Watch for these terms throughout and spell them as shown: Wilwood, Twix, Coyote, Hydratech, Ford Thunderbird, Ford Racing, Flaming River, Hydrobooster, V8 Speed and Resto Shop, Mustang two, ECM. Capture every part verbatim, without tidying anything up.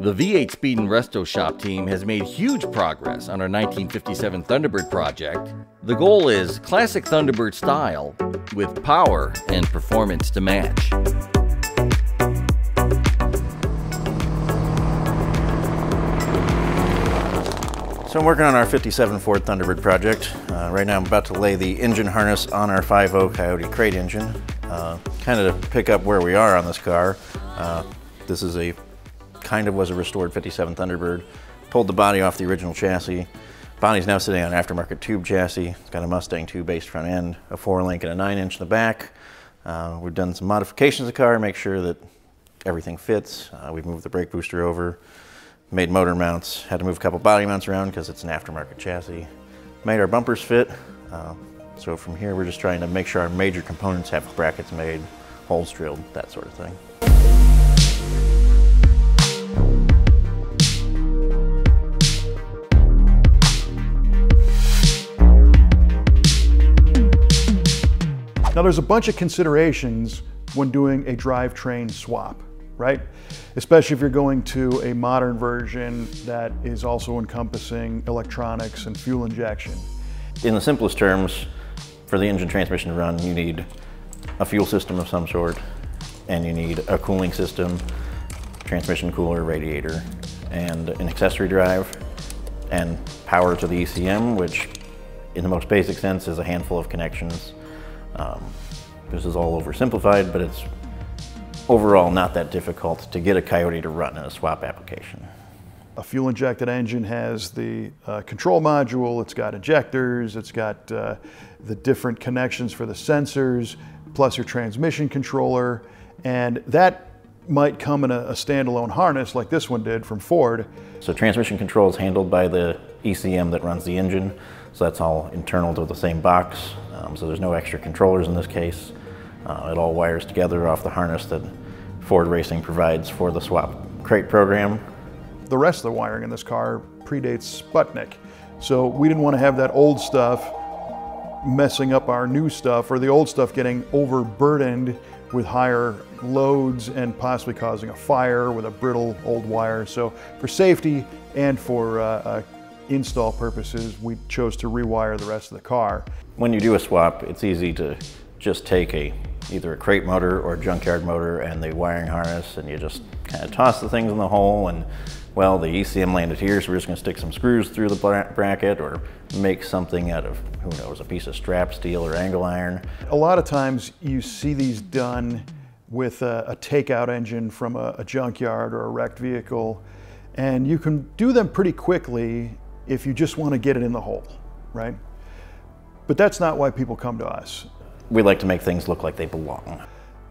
The V eight Speed and Resto Shop team has made huge progress on our nineteen fifty-seven Thunderbird project. The goal is classic Thunderbird style with power and performance to match. So I'm working on our fifty-seven Ford Thunderbird project. Uh, right now I'm about to lay the engine harness on our five point oh Coyote crate engine. Uh, kind of to pick up where we are on this car. Uh, this is a kind of was a restored fifty-seven Thunderbird. Pulled the body off the original chassis. Body's now sitting on an aftermarket tube chassis. It's got a Mustang two based front end, a four link and a nine inch in the back. Uh, we've done some modifications to the car to make sure that everything fits. Uh, we've moved the brake booster over. Made motor mounts, had to move a couple body mounts around because it's an aftermarket chassis. Made our bumpers fit. Uh, so from here, we're just trying to make sure our major components have brackets made, holes drilled, that sort of thing. Now there's a bunch of considerations when doing a drivetrain swap, right? Especially if you're going to a modern version that is also encompassing electronics and fuel injection. In the simplest terms, for the engine transmission to run, you need a fuel system of some sort, and you need a cooling system, transmission cooler, radiator, and an accessory drive, and power to the E C M, which in the most basic sense is a handful of connections. Um, this is all oversimplified, but it's overall not that difficult to get a Coyote to run in a swap application. A fuel injected engine has the uh, control module, it's got injectors, it's got uh, the different connections for the sensors, plus your transmission controller, and that might come in a, a standalone harness like this one did from Ford. So transmission control is handled by the E C M that runs the engine, so that's all internal to the same box, um, so there's no extra controllers in this case. Uh, it all wires together off the harness that Ford Racing provides for the swap crate program. The rest of the wiring in this car predates Sputnik, so we didn't want to have that old stuff messing up our new stuff or the old stuff getting overburdened with higher loads and possibly causing a fire with a brittle old wire. So for safety and for uh, uh, install purposes, we chose to rewire the rest of the car. When you do a swap, it's easy to just take a either a crate motor or a junkyard motor and the wiring harness, and you just kind of toss the things in the hole, and well, the E C M landed here, so we're just gonna stick some screws through the bracket or make something out of, who knows, a piece of strap steel or angle iron. A lot of times you see these done with a, a takeout engine from a, a junkyard or a wrecked vehicle, and you can do them pretty quickly if you just wanna get it in the hole, right? But that's not why people come to us. We like to make things look like they belong.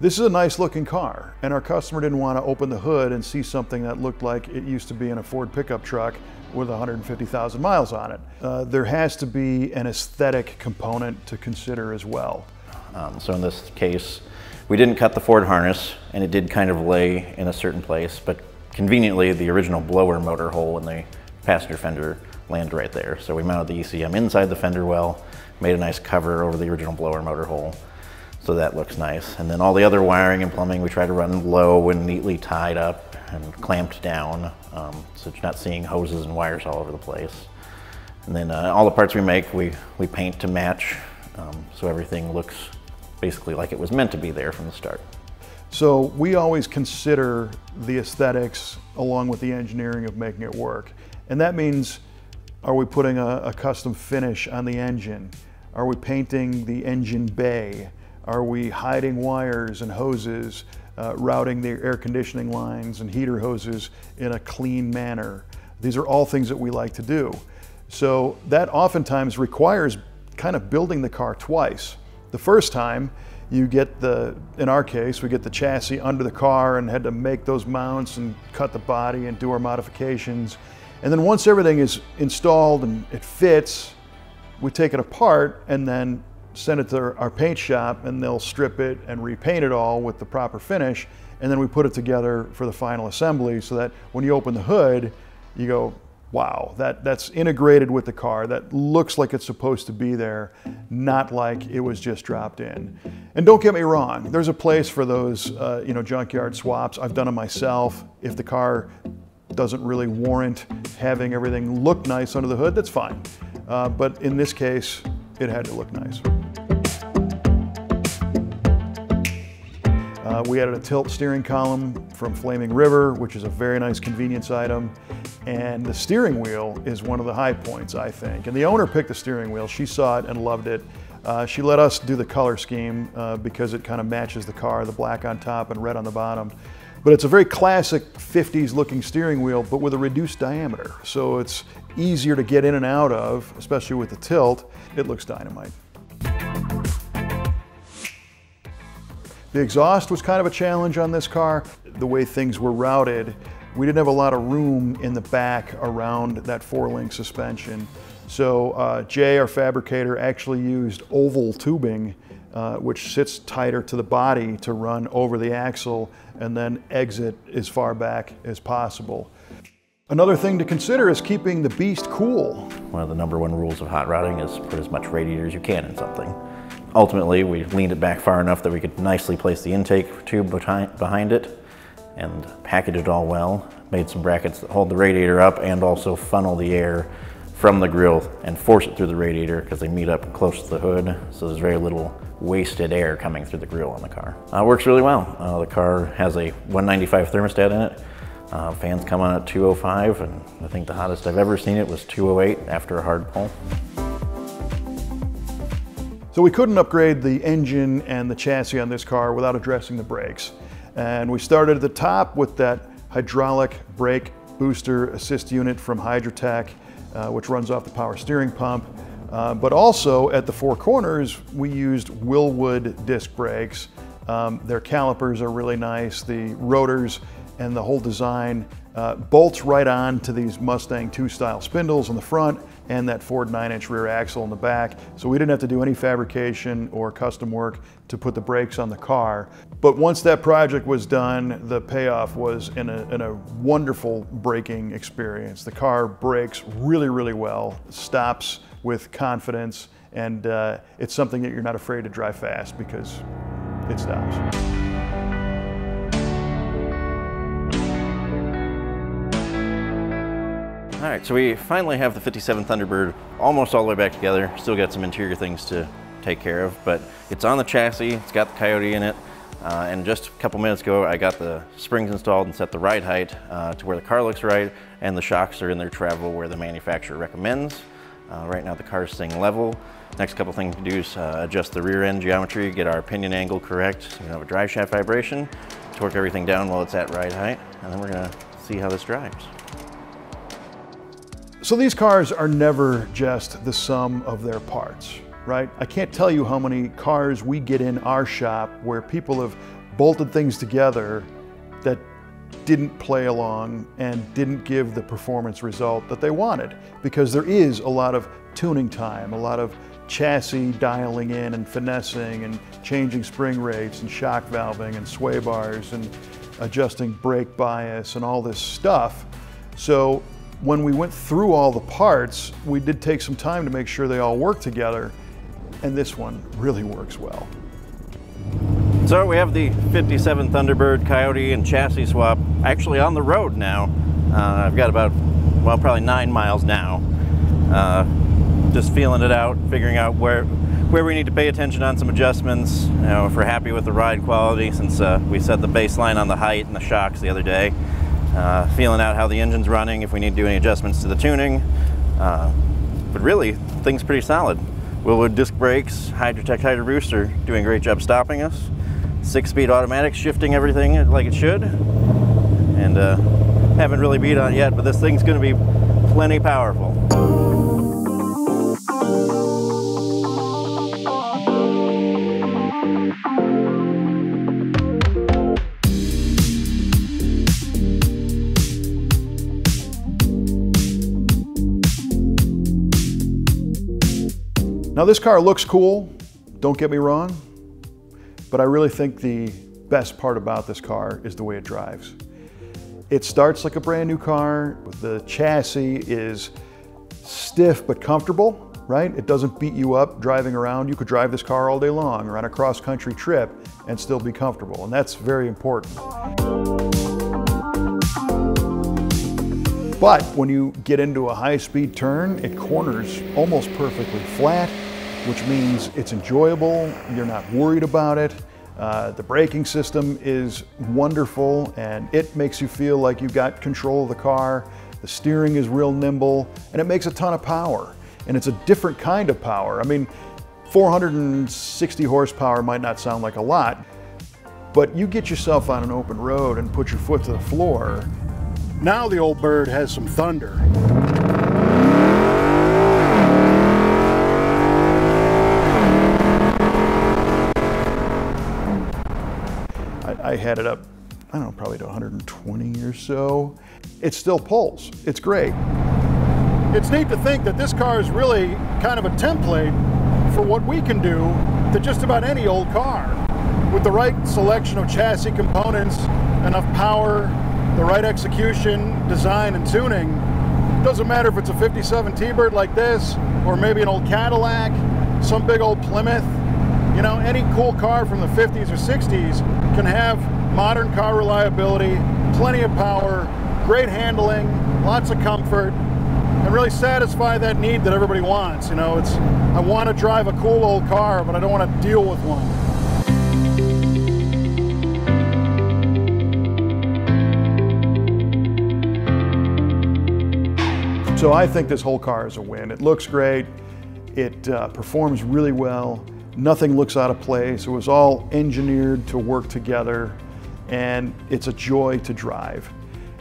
This is a nice looking car, and our customer didn't want to open the hood and see something that looked like it used to be in a Ford pickup truck with one hundred fifty thousand miles on it. Uh, there has to be an aesthetic component to consider as well. Um, so in this case, we didn't cut the Ford harness, and it did kind of lay in a certain place, but conveniently the original blower motor hole in the passenger fender landed right there. So we mounted the E C M inside the fender well, made a nice cover over the original blower motor hole, so that looks nice. And then all the other wiring and plumbing we try to run low and neatly tied up and clamped down, um, so you're not seeing hoses and wires all over the place. And then uh, all the parts we make, we, we paint to match, um, so everything looks basically like it was meant to be there from the start. So we always consider the aesthetics along with the engineering of making it work. And that means, are we putting a, a custom finish on the engine? Are we painting the engine bay? Are we hiding wires and hoses, uh, routing the air conditioning lines and heater hoses in a clean manner? These are all things that we like to do. So that oftentimes requires kind of building the car twice. The first time you get the, in our case, we get the chassis under the car and had to make those mounts and cut the body and do our modifications. And then once everything is installed and it fits, we take it apart and then send it to our paint shop, and they'll strip it and repaint it all with the proper finish. And then we put it together for the final assembly, so that when you open the hood, you go, wow, that, that's integrated with the car. That looks like it's supposed to be there, not like it was just dropped in. And don't get me wrong, there's a place for those uh, you know, junkyard swaps. I've done them myself. If the car doesn't really warrant having everything look nice under the hood, that's fine. Uh, but in this case, it had to look nice. Uh, we added a tilt steering column from Flaming River, which is a very nice convenience item. And the steering wheel is one of the high points, I think. And the owner picked the steering wheel. She saw it and loved it. Uh, she let us do the color scheme uh, because it kind of matches the car, the black on top and red on the bottom. But it's a very classic fifties looking steering wheel, but with a reduced diameter. So it's easier to get in and out of, especially with the tilt. It looks dynamite. The exhaust was kind of a challenge on this car. The way things were routed, we didn't have a lot of room in the back around that four-link suspension. So uh, Jay, our fabricator, actually used oval tubing, uh, which sits tighter to the body to run over the axle and then exit as far back as possible. Another thing to consider is keeping the beast cool. One of the number one rules of hot rodding is put as much radiator as you can in something. Ultimately, we leaned it back far enough that we could nicely place the intake tube behind it and package it all well, made some brackets that hold the radiator up and also funnel the air from the grill and force it through the radiator because they meet up close to the hood, so there's very little wasted air coming through the grill on the car. Uh, works really well. Uh, the car has a one ninety-five thermostat in it. Uh, fans come on at two oh five, and I think the hottest I've ever seen it was two oh eight after a hard pull. So we couldn't upgrade the engine and the chassis on this car without addressing the brakes. And we started at the top with that hydraulic brake booster assist unit from Hydratech, uh, which runs off the power steering pump. Uh, but also at the four corners, we used Wilwood disc brakes. Um, their calipers are really nice. The rotors and the whole design uh, bolts right on to these Mustang two style spindles on the front and that Ford nine inch rear axle in the back. So we didn't have to do any fabrication or custom work to put the brakes on the car. But once that project was done, the payoff was in a, in a wonderful braking experience. The car brakes really, really well, stops with confidence, and uh, it's something that you're not afraid to drive fast because it stops. All right, so we finally have the fifty-seven Thunderbird almost all the way back together. Still got some interior things to take care of, but it's on the chassis, it's got the Coyote in it, uh, and just a couple minutes ago, I got the springs installed and set the ride height uh, to where the car looks right, and the shocks are in their travel where the manufacturer recommends. Uh, right now, the car's staying level. Next couple things to do is uh, adjust the rear end geometry, get our pinion angle correct, so we don't have a drive shaft vibration, torque everything down while it's at ride height, and then we're gonna see how this drives. So these cars are never just the sum of their parts, right? I can't tell you how many cars we get in our shop where people have bolted things together that didn't play along and didn't give the performance result that they wanted, because there is a lot of tuning time, a lot of chassis dialing in and finessing and changing spring rates and shock valving and sway bars and adjusting brake bias and all this stuff. So when we went through all the parts, we did take some time to make sure they all work together, and this one really works well. So we have the fifty-seven Thunderbird, Coyote, and chassis swap actually on the road now. Uh, I've got about, well, probably nine miles now. Uh, just feeling it out, figuring out where where we need to pay attention on some adjustments. You know, if we're happy with the ride quality, since uh, we set the baseline on the height and the shocks the other day. Uh, feeling out how the engine's running, if we need to do any adjustments to the tuning. Uh, but really, things pretty solid. Wilwood disc brakes, Hydratech Hydrobooster doing a great job stopping us. Six-speed automatic shifting everything like it should. And uh, haven't really beat on it yet, but this thing's gonna be plenty powerful. Now this car looks cool, don't get me wrong, but I really think the best part about this car is the way it drives. It starts like a brand new car. The chassis is stiff but comfortable, right? It doesn't beat you up driving around. You could drive this car all day long or on a cross-country trip and still be comfortable, and that's very important. But when you get into a high-speed turn, it corners almost perfectly flat, which means it's enjoyable, you're not worried about it. Uh, the braking system is wonderful and it makes you feel like you've got control of the car. The steering is real nimble and it makes a ton of power. And it's a different kind of power. I mean, four hundred sixty horsepower might not sound like a lot, but you get yourself on an open road and put your foot to the floor. Now the old bird has some thunder. I had it up, I don't know, probably to one hundred twenty or so. It still pulls, it's great. It's neat to think that this car is really kind of a template for what we can do to just about any old car. With the right selection of chassis components, enough power, the right execution, design and tuning, doesn't matter if it's a fifty-seven T-Bird like this, or maybe an old Cadillac, some big old Plymouth. You know, any cool car from the fifties or sixties can have modern car reliability, plenty of power, great handling, lots of comfort, and really satisfy that need that everybody wants. You know, it's, I want to drive a cool old car, but I don't want to deal with one. So I think this whole car is a win. It looks great, it uh, performs really well. Nothing looks out of place. It was all engineered to work together, and it's a joy to drive.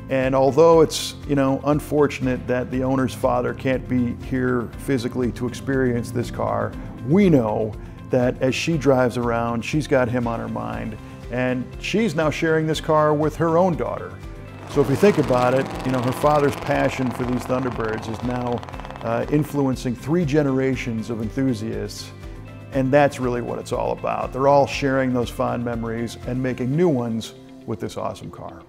And although it's, you know, unfortunate that the owner's father can't be here physically to experience this car, we know that as she drives around, she's got him on her mind, and she's now sharing this car with her own daughter. So if you think about it, you know, her father's passion for these Thunderbirds is now uh, influencing three generations of enthusiasts. And that's really what it's all about. They're all sharing those fond memories and making new ones with this awesome car.